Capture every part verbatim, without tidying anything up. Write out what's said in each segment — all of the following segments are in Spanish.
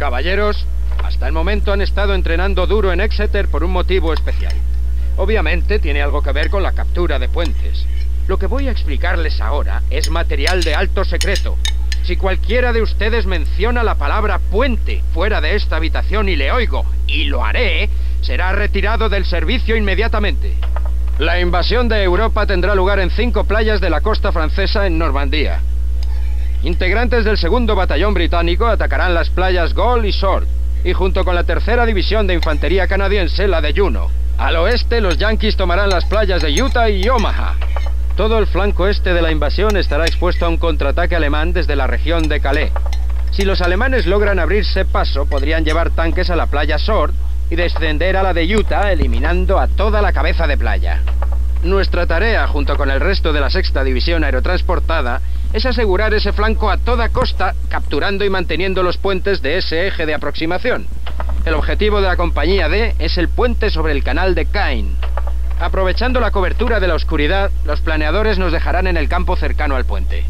Caballeros, hasta el momento han estado entrenando duro en Exeter por un motivo especial. Obviamente tiene algo que ver con la captura de puentes. Lo que voy a explicarles ahora es material de alto secreto. Si cualquiera de ustedes menciona la palabra puente fuera de esta habitación y le oigo, y lo haré, será retirado del servicio inmediatamente. La invasión de Europa tendrá lugar en cinco playas de la costa francesa en Normandía. Integrantes del segundo batallón británico atacarán las playas Gold y Sword, y junto con la tercera división de infantería canadiense, la de Juno. Al oeste, los yanquis tomarán las playas de Utah y Omaha. Todo el flanco este de la invasión estará expuesto a un contraataque alemán desde la región de Calais. Si los alemanes logran abrirse paso, podrían llevar tanques a la playa Sword y descender a la de Utah, eliminando a toda la cabeza de playa. Nuestra tarea, junto con el resto de la sexta División Aerotransportada, es asegurar ese flanco a toda costa, capturando y manteniendo los puentes de ese eje de aproximación. El objetivo de la compañía D es el puente sobre el canal de Caen. Aprovechando la cobertura de la oscuridad, los planeadores nos dejarán en el campo cercano al puente.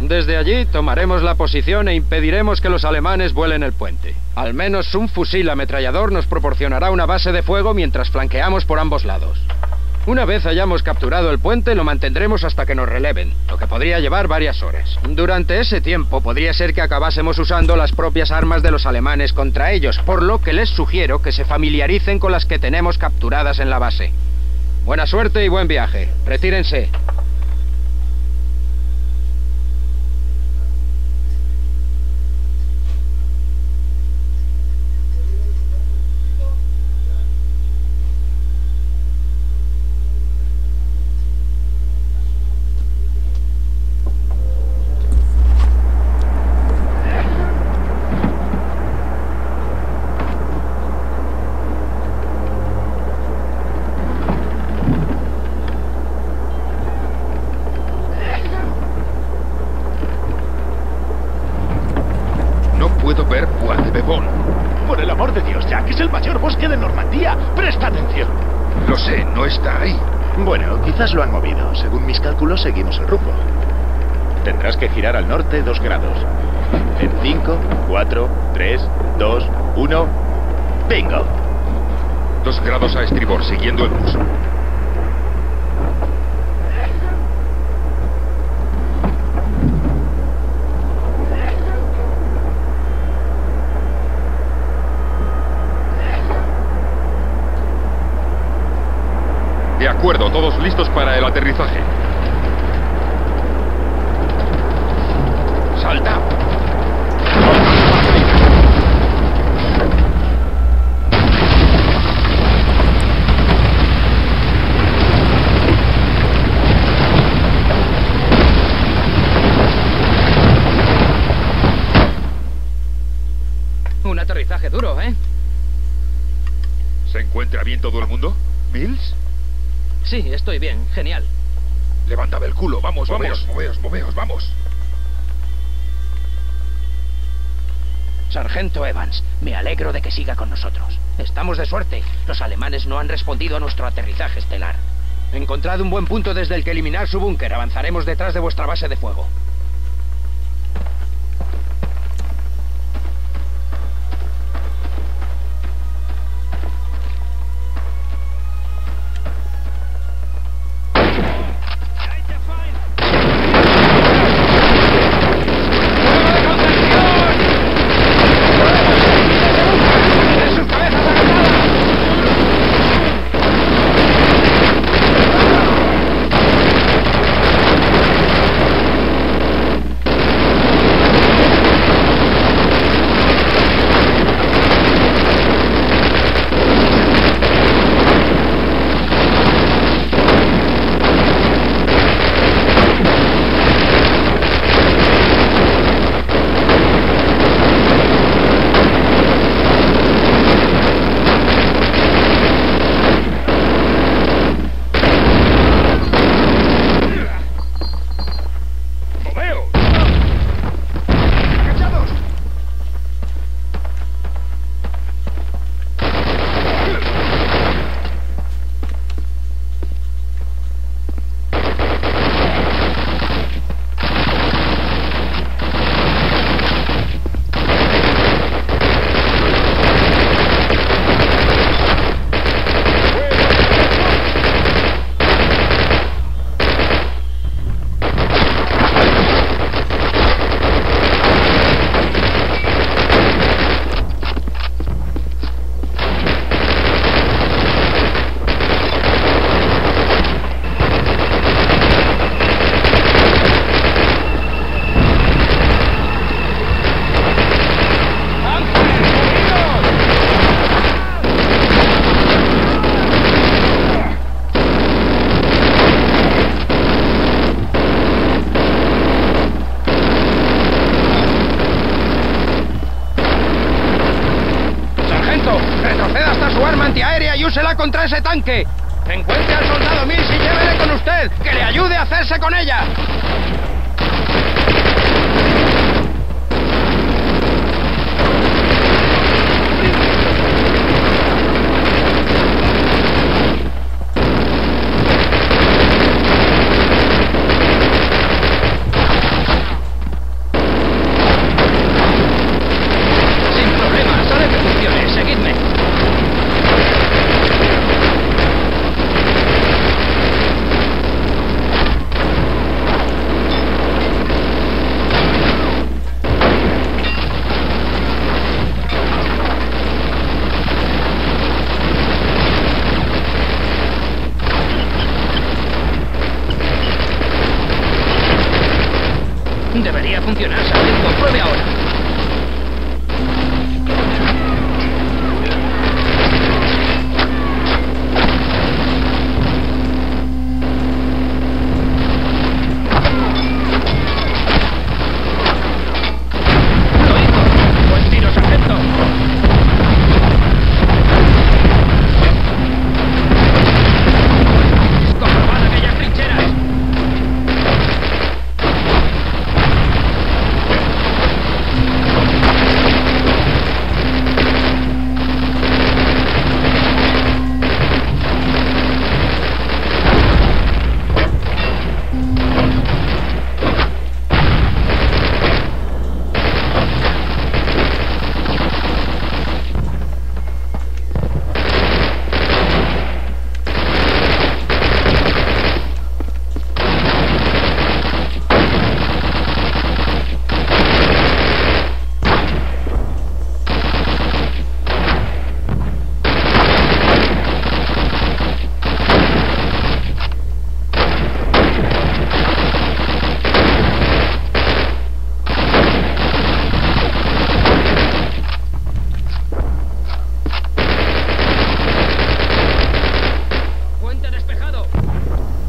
Desde allí tomaremos la posición e impediremos que los alemanes vuelen el puente. Al menos un fusil ametrallador nos proporcionará una base de fuego mientras flanqueamos por ambos lados. Una vez hayamos capturado el puente, lo mantendremos hasta que nos releven, lo que podría llevar varias horas. Durante ese tiempo podría ser que acabásemos usando las propias armas de los alemanes contra ellos, por lo que les sugiero que se familiaricen con las que tenemos capturadas en la base. Buena suerte y buen viaje. Retírense. Lo han movido. Según mis cálculos, seguimos el rumbo. Tendrás que girar al norte dos grados. En cinco, cuatro, tres, dos, uno... ¡Bingo! Dos grados a estribor, siguiendo el curso. De acuerdo, todos listos para el aterrizaje. ¡Salta! Un aterrizaje duro, ¿eh? ¿Se encuentra bien todo el mundo? ¿Mills? Sí, estoy bien, genial. Levántame el culo, vamos, moveos, vamos. Moveos, moveos, vamos. Sargento Evans, me alegro de que siga con nosotros. Estamos de suerte. Los alemanes no han respondido a nuestro aterrizaje estelar. Encontrad un buen punto desde el que eliminar su búnker. Avanzaremos detrás de vuestra base de fuego. luchar contra ese tanque. Encuentre al soldado Mills y llévele con usted, que le ayude a hacerse con ella. Despejado.